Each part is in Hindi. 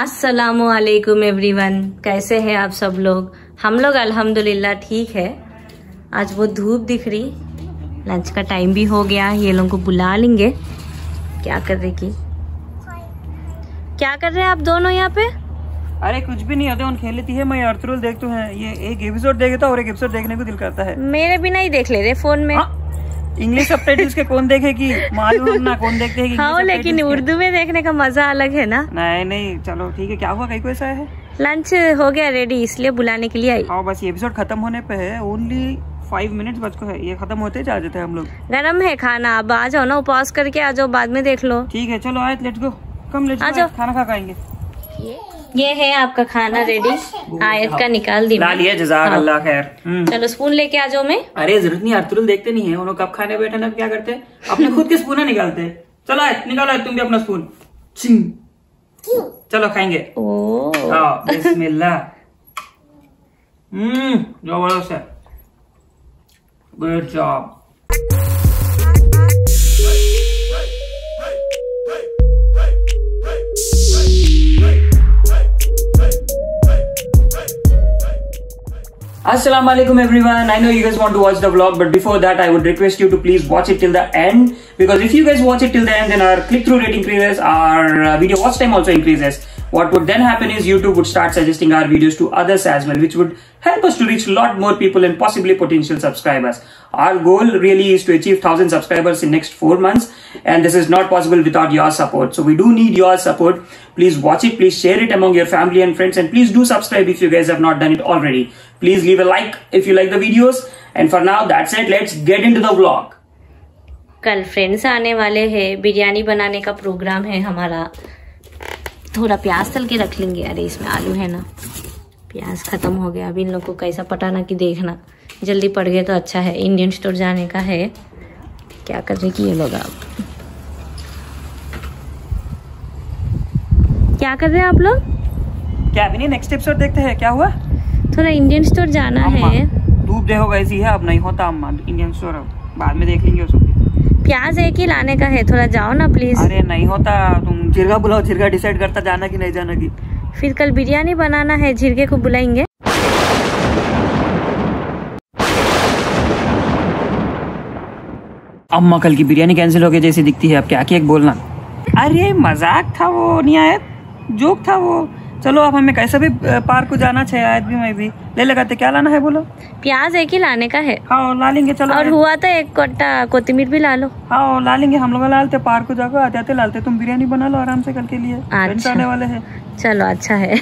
अस्सलामुअलैकुम एवरीवन, कैसे हैं आप सब लोग। हम लोग अल्हम्दुलिल्लाह ठीक है। आज वो धूप दिख रही, लंच का टाइम भी हो गया, ये लोगों को बुला लेंगे। क्या कर रहे की क्या कर रहे हैं आप दोनों यहाँ पे? अरे कुछ भी नहीं, अदे खेल लेती है, मैं अर्थरूल देखते हैं। ये एक एपिसोड देखता और एक एपिसोड देखने को दिल करता है। मेरे भी नहीं देख ले रहे फोन में। इंग्लिश सबटाइटल्स के कौन देखेगी, मालूम ना कौन देखते हैं। हाँ, लेकिन उर्दू में देखने का मजा अलग है ना। नहीं नहीं, चलो ठीक है। क्या हुआ, कहीं को ऐसा है? लंच हो गया रेडी, इसलिए बुलाने के लिए आई। हाँ, बस ये एपिसोड खत्म होने पे है, ओनली 5 मिनट्स बचको है, ये खत्म होते जा जाते हैं हम लोग। गरम है खाना, अब आ जाओ ना, पॉज करके आ जाओ, बाद में देख लो। ठीक है, चलो आयत let's go, come let's go, खाना खा खाएंगे। ये है आपका खाना रेडी, आयत का निकाल दिया। जज़ाकल्लाह खैर। चलो स्पून लेके आ जाओ। मैं अरे जरूरत नहीं, अर्तुल देखते नहीं है, उन्होंने कब खाने बैठे ना क्या करते हैं, अपने खुद के स्पून निकालते हैं। चलो आयत निकालो, आयत तुम भी अपना स्पून, चलो खाएंगे। बिस्मिल्लाह। जबरदस्त है, good job. Assalamualaikum everyone. I know you guys want to watch the vlog, but before that, I would request you to please watch it till the end, because if you guys watch it till the end, then our click-through rate increases, our video watch time also increases. What would then happen is YouTube would start suggesting our videos to others as well, which would help us to reach a lot more people and possibly potential subscribers. Our goal really is to achieve 1,000 subscribers in next 4 months, and this is not possible without your support. So we do need your support. Please watch it, please share it among your family and friends, and please do subscribe if you guys have not done it already. Please leave a like if you like the videos, and for now that's it, let's get into the vlog. कल फ्रेंड्स आने वाले हैं, बिरयानी बनाने का प्रोग्राम है हमारा। थोड़ा प्याज तल के रख लेंगे। अरे इसमें आलू है ना, प्याज खत्म हो गया। अभी इन लोग को कैसा पटाना कि देखना, जल्दी पड़ गए तो अच्छा है। इंडियन स्टोर जाने का है, क्या कर रहे कि ये लोग। आप क्या कर रहे हैं आप लोग? क्या भी नहीं, नेक्स्ट एपिसोड देखते हैं। क्या हुआ, थोड़ा इंडियन स्टोर जाना है। धूप देखो कैसी है, अब नहीं होता अम्मा, इंडियन स्टोर बाद में देख लेंगे उसको। प्याज एक ही लाने का है, थोड़ा जाओ ना प्लीज। अरे नहीं होता, तुम जिरगा बुलाओ, जिरगा डिसाइड करता जाना कि नहीं जाना की। फिर कल बिरयानी बनाना है, जिरगे को बुलाएंगे। अम्मा कल की बिरयानी कैंसिल हो गई जैसी दिखती है, अब क्या क्या बोलना। अरे मजाक था वो, निहायत जोक था वो। चलो आप हमें कैसे भी पार्क को जाना चाहिए, आयत भी मैं भी ले लगाते। क्या लाना है बोलो? प्याज एक ही लाने का है। हाँ ला लेंगे, चलो। और हुआ तो एक कट्टा कोथिमीर भी ला लो। हाँ ला लेंगे, हम लोग ला लेते, पार्क को जाकर आते आते लाते। तुम बिरयानी बना लो आराम से कल के लिए, अच्छा। आने वाले है, चलो अच्छा है।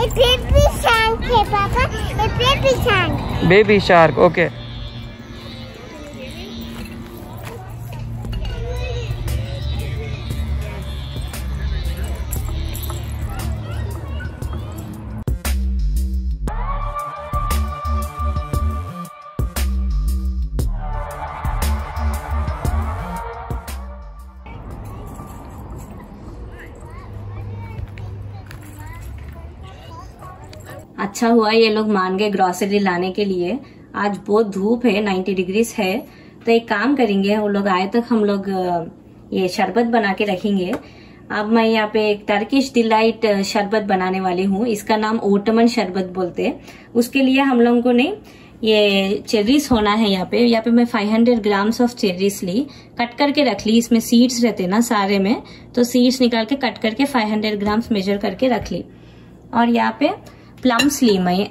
बेबी शार्क है पापा, baby shark. Baby shark, okay. अच्छा हुआ ये लोग मान गए ग्रोसरी लाने के लिए। आज बहुत धूप है, 90 डिग्रीज है, तो एक काम करेंगे, वो लोग आए तक हम लोग ये शरबत बना के रखेंगे। अब मैं यहाँ पे एक टर्किश डिलाइट शरबत बनाने वाली हूँ, इसका नाम ओटमन शरबत बोलते हैं। उसके लिए हम लोगों को ने ये चेरीज होना है। यहाँ पे मैं 500 ग्राम्स ऑफ चेरीज ली, कट करके रख ली। इसमें सीड्स रहते ना सारे में, तो सीड्स निकाल के कट करके 500 ग्राम्स मेजर करके रख ली। और यहाँ पे प्लम्स ली मैं,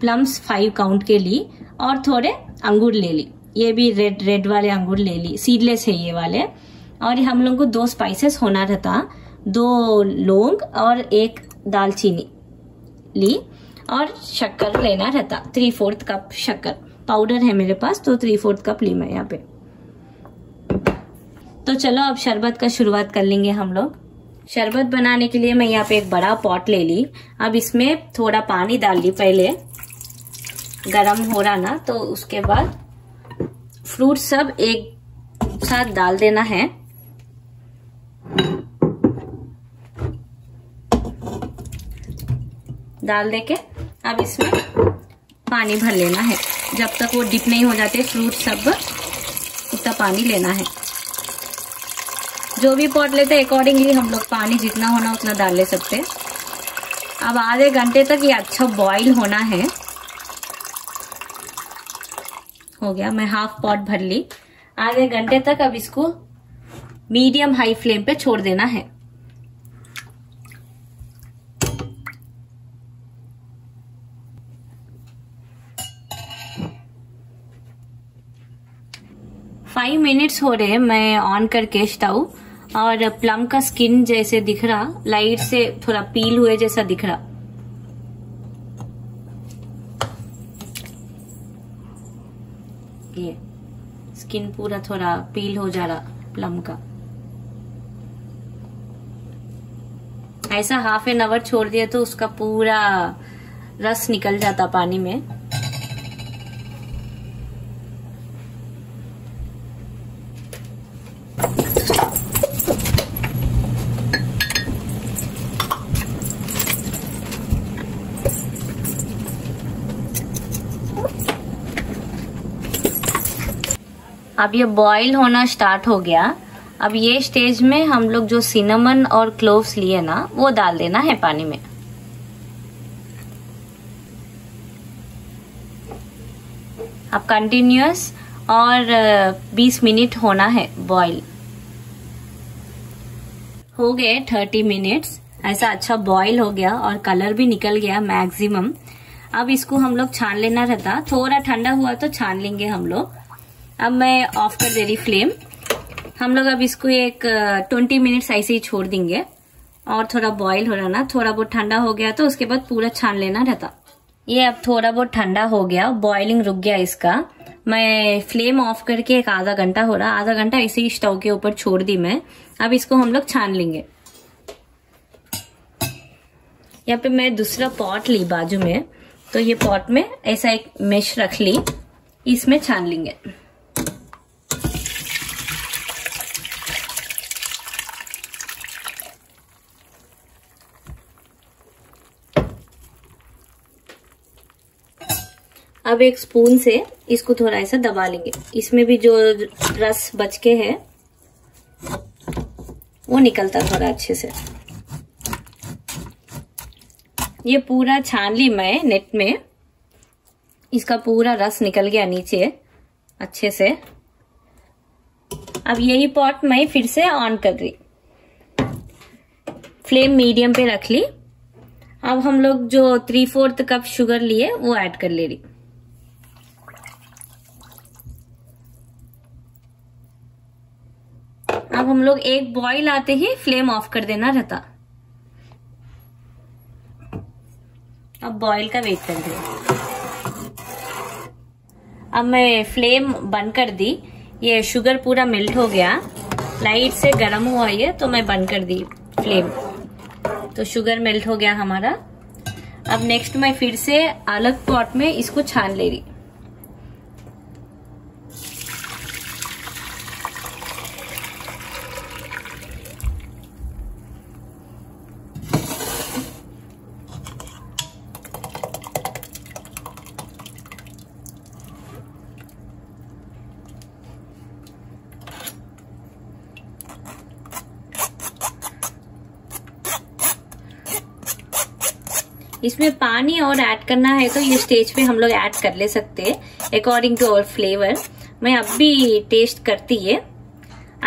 प्लम्स 5 काउंट के ली। और थोड़े अंगूर ले ली, ये भी रेड वाले अंगूर ले ली, सीडलेस है ये वाले। और हम लोग को 2 स्पाइसेस होना रहता, 2 लौंग और 1 दालचीनी। ली और शक्कर लेना रहता 3/4 कप शक्कर पाउडर है मेरे पास, तो 3/4 कप ली मैं यहाँ पे। तो चलो अब शरबत का शुरुआत कर लेंगे हम लोग। शरबत बनाने के लिए मैं यहाँ पे एक बड़ा पॉट ले ली। अब इसमें थोड़ा पानी डाल ली, पहले गरम हो रहा ना, तो उसके बाद फ्रूट सब एक साथ डाल देना है। डाल दे के अब इसमें पानी भर लेना है, जब तक वो डिप नहीं हो जाते फ्रूट सब उतना पानी लेना है। जो भी पॉट लेते हैं अकॉर्डिंगली हम लोग पानी जितना होना उतना डाल ले सकते हैं। अब आधे घंटे तक ये अच्छा बॉईल होना है। हो गया, मैं हाफ पॉट भर ली। आधे घंटे तक अब इसको मीडियम हाई फ्लेम पे छोड़ देना है। फाइव मिनट्स हो रहे, मैं ऑन करके स्टव, और प्लम का स्किन जैसे दिख रहा, लाइट से थोड़ा पील हुए जैसा दिख रहा। ये स्किन पूरा थोड़ा पील हो जा रहा प्लम का। ऐसा हाफ एन आवर छोड़ दिया तो उसका पूरा रस निकल जाता पानी में। अब ये बॉईल होना स्टार्ट हो गया। अब ये स्टेज में हम लोग जो सिनेमन और क्लोव्स लिए ना, वो डाल देना है पानी में। अब कंटिन्यूअस और 20 मिनट होना है बॉईल। हो गए 30 मिनट्स, ऐसा अच्छा बॉईल हो गया और कलर भी निकल गया मैक्सिमम। अब इसको हम लोग छान लेना रहता, थोड़ा ठंडा हुआ तो छान लेंगे हम लोग। अब मैं ऑफ कर दे रही फ्लेम। हम लोग अब इसको एक 20 मिनट्स ऐसे ही छोड़ देंगे, और थोड़ा बॉईल हो रहा ना, थोड़ा बहुत ठंडा हो गया तो उसके बाद पूरा छान लेना रहता। ये अब थोड़ा बहुत ठंडा हो गया, बॉइलिंग रुक गया इसका। मैं फ्लेम ऑफ करके एक आधा घंटा हो रहा, आधा घंटा ऐसे ही स्टोव के ऊपर छोड़ दी मैं। अब इसको हम लोग छान लेंगे। यहाँ पे मैं दूसरा पॉट ली बाजू में, तो ये पॉट में ऐसा एक मेश रख ली, इसमें छान लेंगे। अब एक स्पून से इसको थोड़ा ऐसा दबा लेंगे, इसमें भी जो रस बच के है वो निकलता थोड़ा अच्छे से। ये पूरा छान ली मैं नेट में, इसका पूरा रस निकल गया नीचे अच्छे से। अब यही पॉट मैं फिर से ऑन कर रही, फ्लेम मीडियम पे रख ली। अब हम लोग जो 3/4 कप शुगर लिए वो ऐड कर ले रही। अब हम लोग एक बॉईल आते ही फ्लेम ऑफ कर देना रहता। अब बॉईल का वेट कर दिया। अब मैं फ्लेम बंद कर दी, ये शुगर पूरा मेल्ट हो गया, लाइट से गर्म हुआ ये, तो मैं बंद कर दी फ्लेम। तो शुगर मेल्ट हो गया हमारा। अब नेक्स्ट मैं फिर से अलग पॉट में इसको छान ले रही। इसमें पानी और ऐड करना है तो ये स्टेज पे हम लोग ऐड कर ले सकते हैं अकॉर्डिंग टू आवर फ्लेवर। मैं अब भी टेस्ट करती है,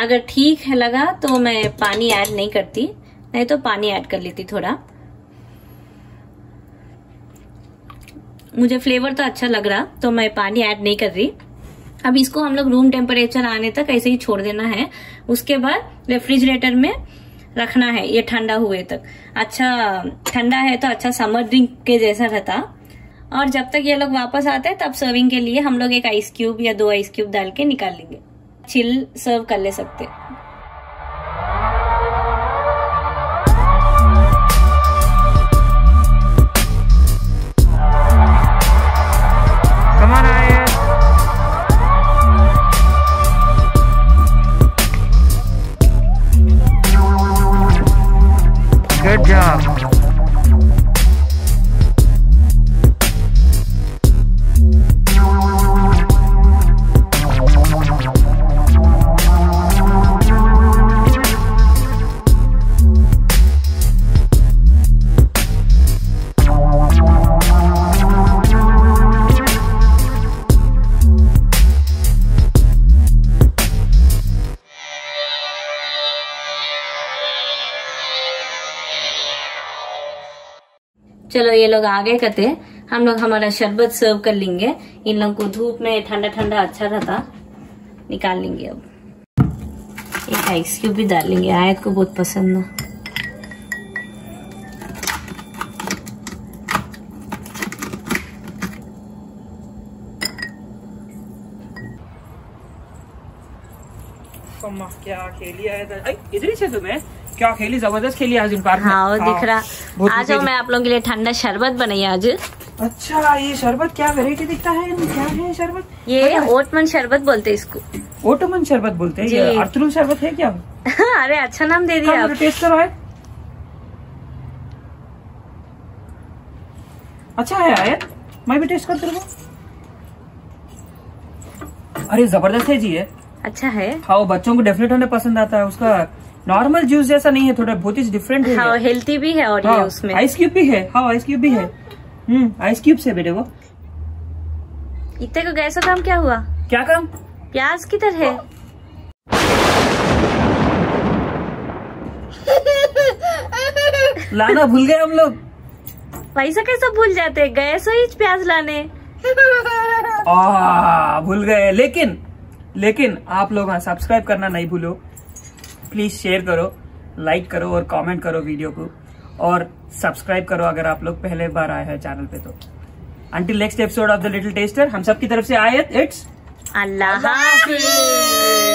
अगर ठीक है लगा तो मैं पानी ऐड नहीं करती, नहीं तो पानी ऐड कर लेती थोड़ा। मुझे फ्लेवर तो अच्छा लग रहा तो मैं पानी ऐड नहीं कर रही। अब इसको हम लोग रूम टेम्परेचर आने तक ऐसे ही छोड़ देना है। उसके बाद रेफ्रिजरेटर में रखना है ये ठंडा हुए तक। अच्छा ठंडा है तो अच्छा समर ड्रिंक के जैसा रहता। और जब तक ये लोग वापस आते हैं तब सर्विंग के लिए हम लोग एक आइस क्यूब या 2 आइस क्यूब डाल के निकाल लेंगे, चिल सर्व कर ले सकते। चलो ये लोग आगे करते, हम लोग हमारा शरबत सर्व कर लेंगे। इन लोगों को धूप में ठंडा ठंडा अच्छा रहता, निकाल लेंगे। अब एक आइस क्यूब भी डाल लेंगे, आयत को बहुत पसंद है। क्या खेली आयत, इधर ही से तुम्हें क्या खेली, जबरदस्त खेली आज इन पार्क में। हाँ, दिख रहा। आज मैं आप लोगों के लिए ठंडा शरबत बनाई आज। अच्छा ये शरबत क्या वैरायटी दिखता है, क्या है शरबत? ये ओटमन शरबत बोलते हैं इसको। ओटोमन शरबत बोलते हैं, ये अर्थरूल शरबत है क्या? अरे अच्छा नाम दे दिया। टेस्ट करो आयत, अच्छा है आयत, मैं भी टेस्ट करती हूँ। अरे जबरदस्त है जी, है अच्छा है। खाओ, बच्चों को डेफिनेट होने पसंद आता है। उसका नॉर्मल जूस जैसा नहीं है, थोड़ा बहुत ही डिफरेंट है। हाँ, हेल्थी भी है और हाँ, ये उसमें आइस क्यूब भी है। हाँ आइस क्यूब भी है। आइस क्यूब से बेटे वो इतने को गैस का काम क्या हुआ, क्या काम? प्याज किधर है? लाना भूल गए हम लोग। पैसा कैसे भूल जाते, गए सो ही प्याज लाने भूल गए। लेकिन आप लोग हाँ सब्सक्राइब करना नहीं भूलो, प्लीज शेयर करो, लाइक करो और कमेंट करो वीडियो को, और सब्सक्राइब करो अगर आप लोग पहले बार आए हैं चैनल पे। तो until next episode of the little taster, हम सब की तरफ से आयत, इट्स अल्लाह हाफिज।